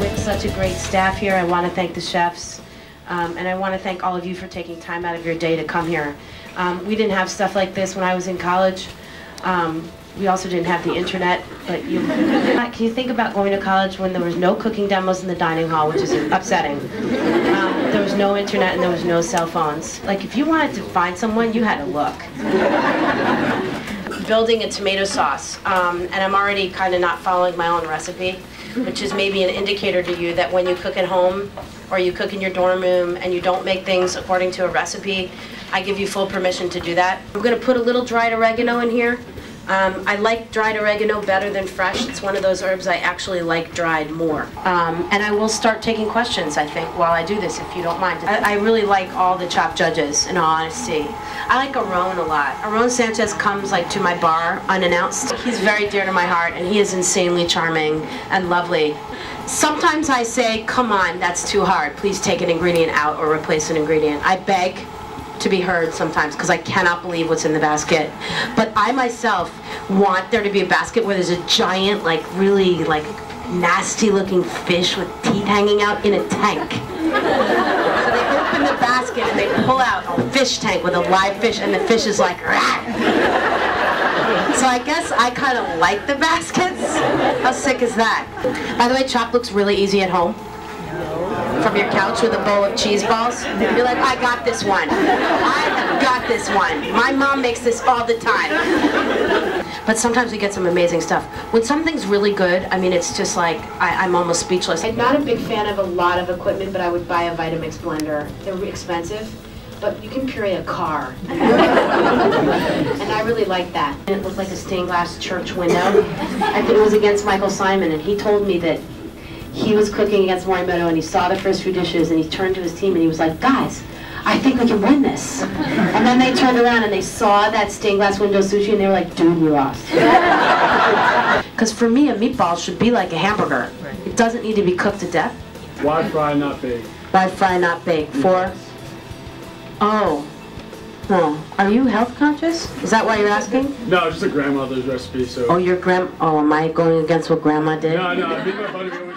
with such a great staff here. I want to thank the chefs, and I want to thank all of you for taking time out of your day to come here. We didn't have stuff like this when I was in college. We also didn't have the internet, but you can you think about going to college when there was no cooking demos in the dining hall, which is upsetting. There was no internet and there was no cell phones. Like, if you wanted to find someone, you had to look. Building a tomato sauce, and I'm already kind of not following my own recipe, which is maybe an indicator to you that when you cook at home or you cook in your dorm room and you don't make things according to a recipe, I give you full permission to do that. I'm going to put a little dried oregano in here. I like dried oregano better than fresh. It's one of those herbs I actually like dried more. And I will start taking questions, I think, while I do this, if you don't mind. I really like all the Chopped judges, in all honesty. I like Aarón a lot. Aarón Sanchez comes like to my bar unannounced. He's very dear to my heart, and he is insanely charming and lovely. Sometimes I say, come on, that's too hard. Please take an ingredient out or replace an ingredient. I beg to be heard sometimes, because I cannot believe what's in the basket. But I myself want there to be a basket where there's a giant, like, really, like, nasty looking fish with teeth hanging out in a tank. So they open the basket and they pull out a fish tank with a live fish, and the fish is like, rah! So I guess I kind of like the baskets. How sick is that? By the way, Chopped looks really easy at home. From your couch with a bowl of cheese balls. You're like, I got this one. I have got this one. My mom makes this all the time. But sometimes we get some amazing stuff. When something's really good, I mean, it's just like, I'm almost speechless. I'm not a big fan of a lot of equipment, but I would buy a Vitamix blender. They're expensive, but you can puree a car. And I really like that. It looked like a stained glass church window. I think it was against Michael Simon, and he told me that he was cooking against Morimoto, and he saw the first few dishes, and he turned to his team and he was like, guys, I think we can win this. And then they turned around and they saw that stained glass window sushi and they were like, dude, you lost. Because for me, a meatball should be like a hamburger. It doesn't need to be cooked to death. Why fry, not bake? Why fry, not bake? For? Oh. Well, are you health conscious? Is that why you're asking? No, just a grandmother's recipe, so. Oh, your grandma? Oh, am I going against what grandma did? No, no.